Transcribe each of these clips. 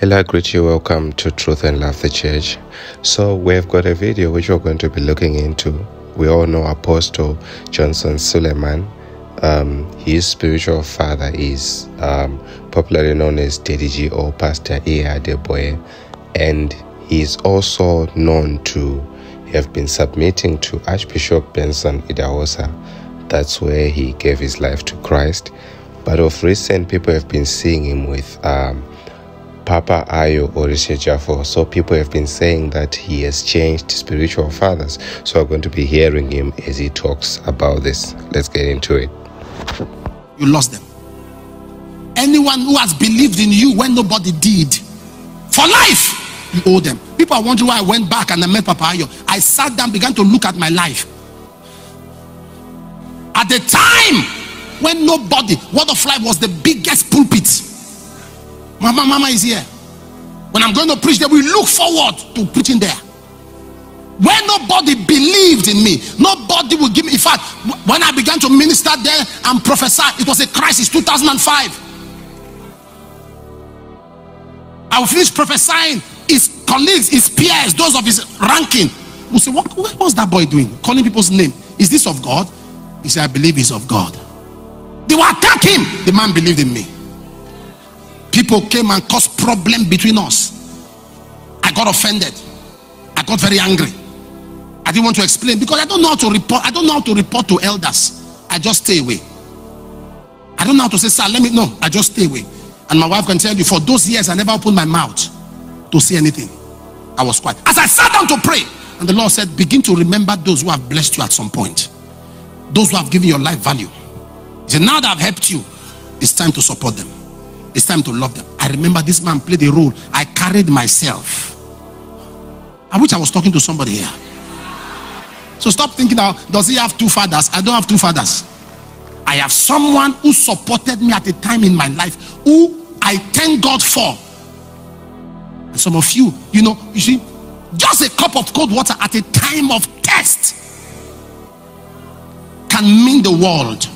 Hello, I greet you. Welcome to Truth and Love the Church. So we've got a video which we're going to be looking into. We all know Apostle Johnson Suleman. His spiritual father is popularly known as DDG or Pastor E.A. Adeboye, and he is also known to have been submitting to Archbishop Benson Idaosa. That's where he gave his life to Christ. But of recent, people have been seeing him with Papa Ayo Oritsejafor. So people have been saying that he has changed spiritual fathers. So I'm going to be hearing him as he talks about this. Let's get into it. You lost them. Anyone who has believed in you when nobody did, for life, you owe them. People are wondering why I went back and I met Papa Ayo. I sat down, began to look at my life. At the time when nobody, Word of Life was the biggest pulpit. Mama is here. When I'm going to preach there, we look forward to preaching there. When nobody believed in me, nobody would give me. In fact, when I began to minister there and prophesy, it was a crisis. 2005. I will finish prophesying. His colleagues, his peers, those of his ranking will say, what was that boy doing? Calling people's name. Is this of God? He said, I believe it's of God. They will attack him. The man believed in me. People came and caused problem between us. I got offended. I got very angry. I didn't want to explain because I don't know how to report. I don't know how to report to elders. I just stay away. I don't know how to say, sir, let me know. I just stay away. And my wife can tell you, for those years, I never opened my mouth to say anything. I was quiet. As I sat down to pray, and the Lord said, begin to remember those who have blessed you at some point. Those who have given your life value. He said, now that I've helped you, it's time to support them. It's time to love them. I remember this man played a role. I carried myself. I wish I was talking to somebody here. So stop thinking, now, does he have two fathers? I don't have two fathers. I have someone who supported me at a time in my life, who I thank God for. And some of you, you know, you see, just a cup of cold water at a time of test can mean the world.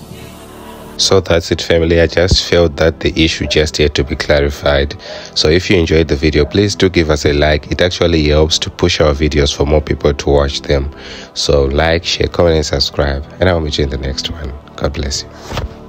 So that's it, family. I just felt that the issue just had to be clarified. So if you enjoyed the video, please do give us a like. It actually helps to push our videos for more people to watch them. So like, share, comment, and subscribe. And I will meet you in the next one. God bless you.